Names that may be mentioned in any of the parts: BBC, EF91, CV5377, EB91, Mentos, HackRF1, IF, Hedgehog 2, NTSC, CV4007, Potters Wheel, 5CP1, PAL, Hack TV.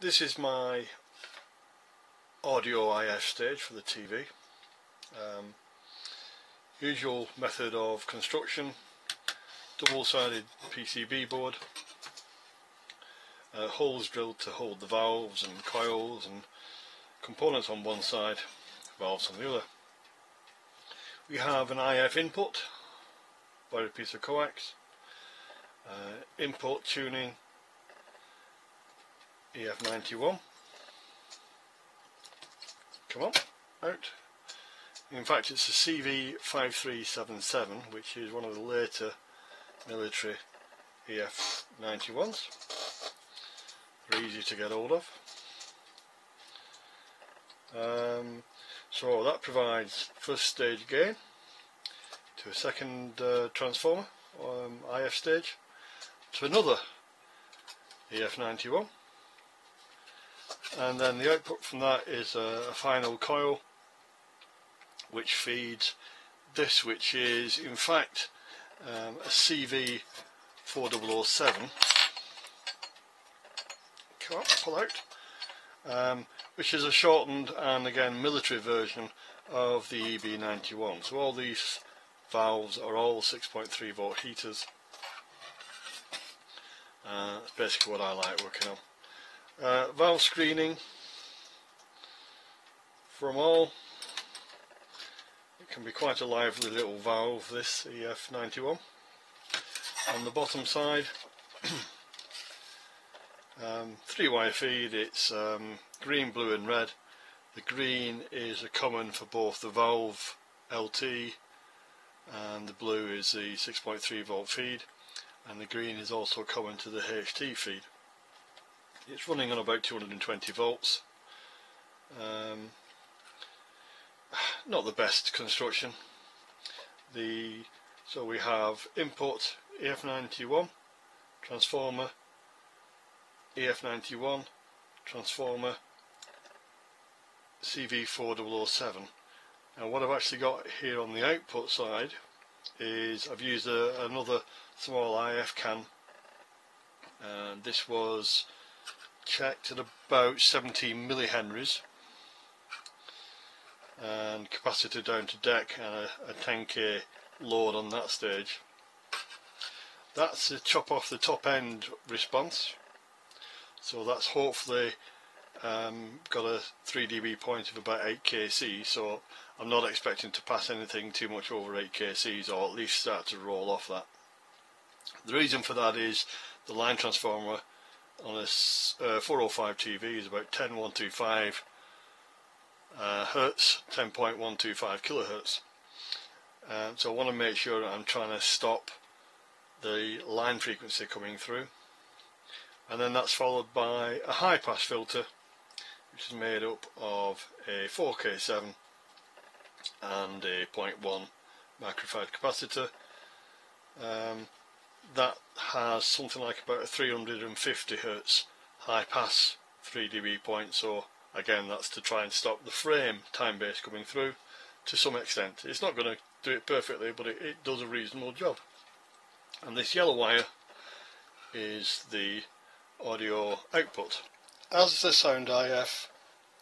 This is my audio IF stage for the TV. Usual method of construction: double-sided PCB board, holes drilled to hold the valves and coils, and components on one side, valves on the other. We have an IF input by a piece of coax, input tuning EF91. Come on, out. In fact, it's a CV5377, which is one of the later military EF91s. They're easy to get hold of. So that provides first stage gain to a second transformer, IF stage, to another EF91, and then the output from that is a final coil which feeds this, which is in fact a CV4007. Come on, pull out. Which is a shortened and again military version of the EB91. So all these valves are all 6.3 volt heaters. That's basically what I like working on. Valve screening from all. It can be quite a lively little valve, this EF91. On the bottom side, 3-wire feed. It's green, blue and red. The green is a common for both the valve LT, and the blue is the 6.3 volt feed, and the green is also common to the HT feed. It's running on about 220 volts. Not the best construction. So we have input EF91 transformer, EF91 transformer, CV4007. Now what I've actually got here on the output side is I've used another small IF can, and this was checked at about 17 millihenries, and capacitor down to deck, and a 10k load on that stage. That's the chop off the top end response. So that's hopefully got a 3 dB point of about 8 kc, so I'm not expecting to pass anything too much over 8 kcs, or at least start to roll off that. The reason for that is the line transformer on a 405 TV is about 10125 Hertz, 10.125 kilohertz. So I want to make sure I'm trying to stop the line frequency coming through. And then that's followed by a high pass filter, which is made up of a 4K7 and a 0.1 microfarad capacitor. That has something like about a 350 Hz high pass 3 dB point, so again that's to try and stop the frame time base coming through to some extent. It's not going to do it perfectly, but it does a reasonable job. And this yellow wire is the audio output. As the sound IF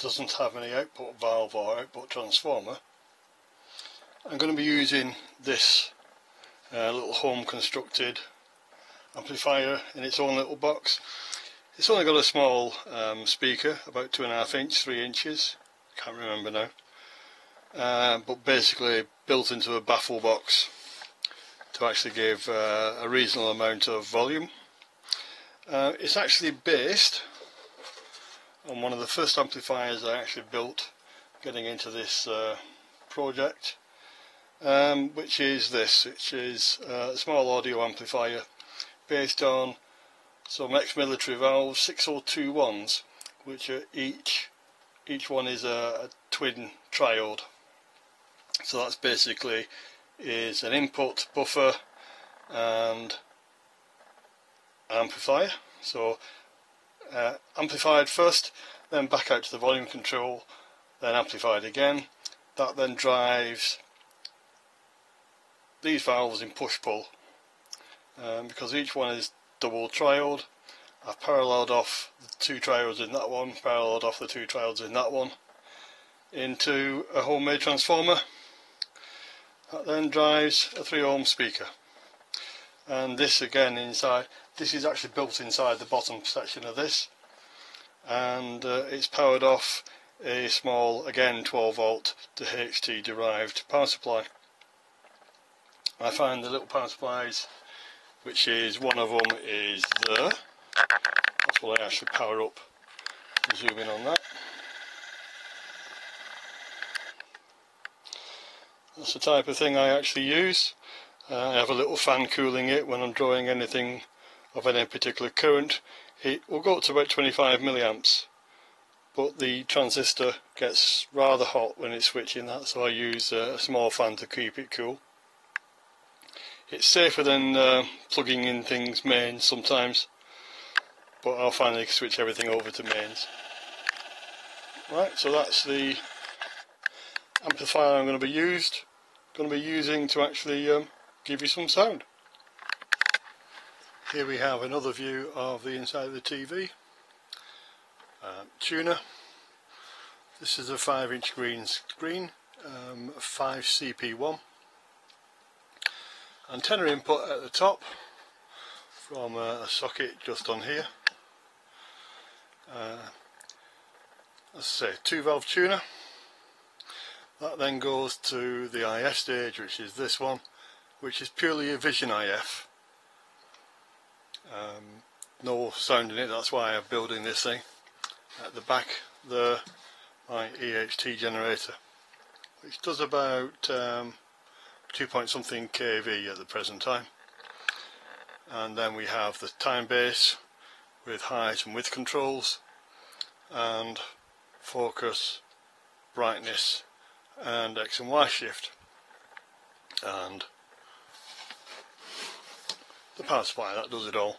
doesn't have any output valve or output transformer, I'm going to be using this little home constructed amplifier in its own little box. It's only got a small speaker, about 2.5 inch, 3 inches, can't remember now, but basically built into a baffle box to actually give a reasonable amount of volume. It's actually based on one of the first amplifiers I actually built getting into this project, which is this, which is a small audio amplifier based on some ex-military valves, 6021s, which are each one is a twin triode. So that's basically is an input, buffer and amplifier. So amplified first, then back out to the volume control, then amplified again. That then drives these valves in push-pull, because each one is double triode. I've paralleled off the two diodes in that one, paralleled off the two diodes in that one into a homemade transformer that then drives a 3 ohm speaker. And this again inside, this is actually built inside the bottom section of this, and it's powered off a small, again 12 volt to HT derived power supply. I find the little power supplies, which is one of them is there, that's what I actually power up. Zoom in on that. That's the type of thing I actually use. I have a little fan cooling it when I'm drawing anything of any particular current. It will go up to about 25 milliamps, but the transistor gets rather hot when it's switching that, so I use a small fan to keep it cool. It's safer than plugging in things main sometimes, but I'll finally switch everything over to mains. Right, so that's the amplifier I'm going to be using to actually give you some sound. Here we have another view of the inside of the TV tuner. This is a 5-inch green screen, 5CP1. Antenna input at the top from a socket just on here. Let's say 2-valve tuner. That then goes to the IF stage, which is this one, which is purely a vision IF. No sound in it, that's why I'm building this thing. At the back there, my EHT generator, which does about 2 point something kV at the present time. And then we have the time base with height and width controls, and focus, brightness, and X and Y shift, and the power supply. That does it all.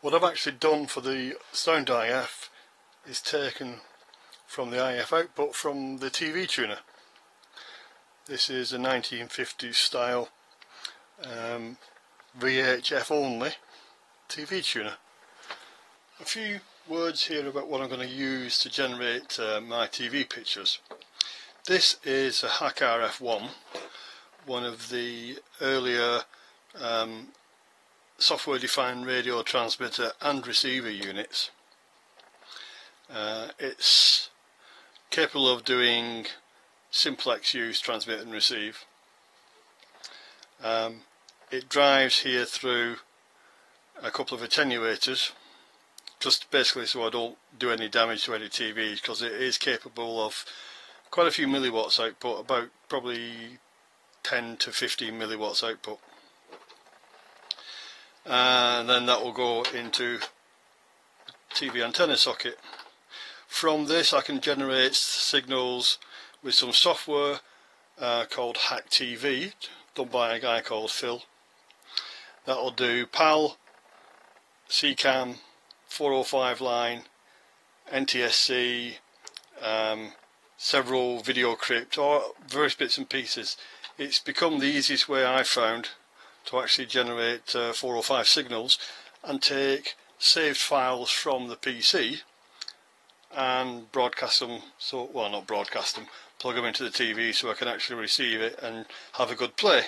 What I've actually done for the sound IF is taken from the IF output from the TV tuner. This is a 1950s style VHF only TV tuner. A few words here about what I'm going to use to generate my TV pictures. This is a HackRF1, one of the earlier software-defined radio transmitter and receiver units. It's capable of doing simplex use, transmit and receive. It drives here through a couple of attenuators, just basically so I don't do any damage to any TVs, because it is capable of quite a few milliwatts output, about probably 10 to 15 milliwatts output, and then that will go into TV antenna socket. From this I can generate signals with some software called Hack TV, done by a guy called Phil. That'll do PAL, CCAM, 405 line, NTSC, several video crypt, or various bits and pieces. It's become the easiest way I've found to actually generate 405 signals and take saved files from the PC and broadcast them, so, well, not broadcast them, plug them into the TV so I can actually receive it and have a good play.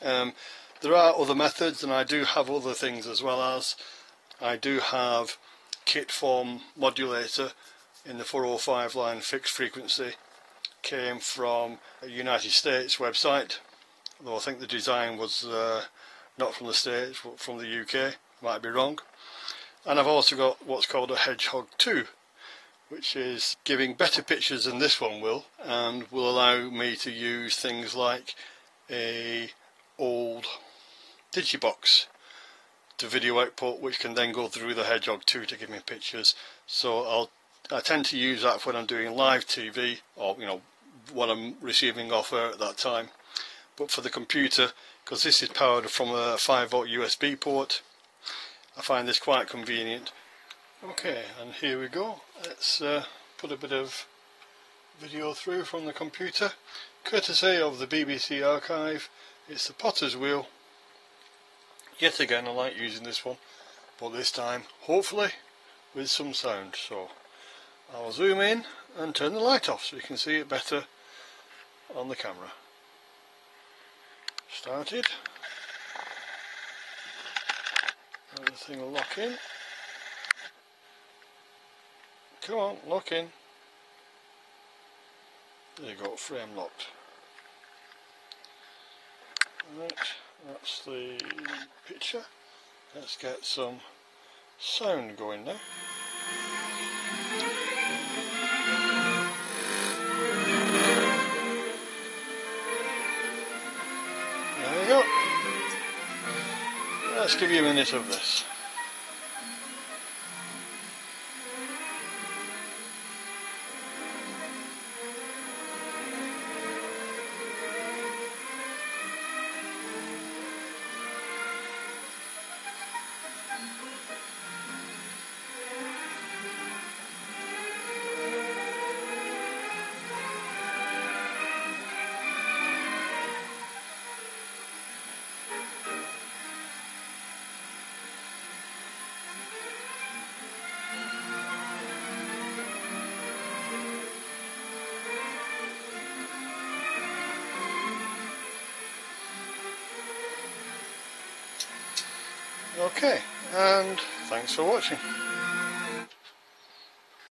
There are other methods, and I do have other things as well. As I do have kit form modulator in the 405 line fixed frequency, came from a United States website, though I think the design was not from the States but from the UK, might be wrong. And I've also got what's called a Hedgehog 2, which is giving better pictures than this one will, and will allow me to use things like a old digibox to video output, which can then go through the Hedgehog 2 to give me pictures. So I tend to use that when I'm doing live TV, or you know, what I'm receiving off air at that time. But for the computer, because this is powered from a 5-volt USB port, I find this quite convenient. Okay, and here we go. Let's put a bit of video through from the computer, courtesy of the BBC archive. It's the Potters Wheel. Yet again, I like using this one, but this time, hopefully, with some sound. So I'll zoom in and turn the light off so you can see it better on the camera. Started. Everything will lock in. Come on, lock in. There you go, frame locked. Right, that's the picture. Let's get some sound going now. There we go. Let's give you a minute of this. Okay, and thanks for watching.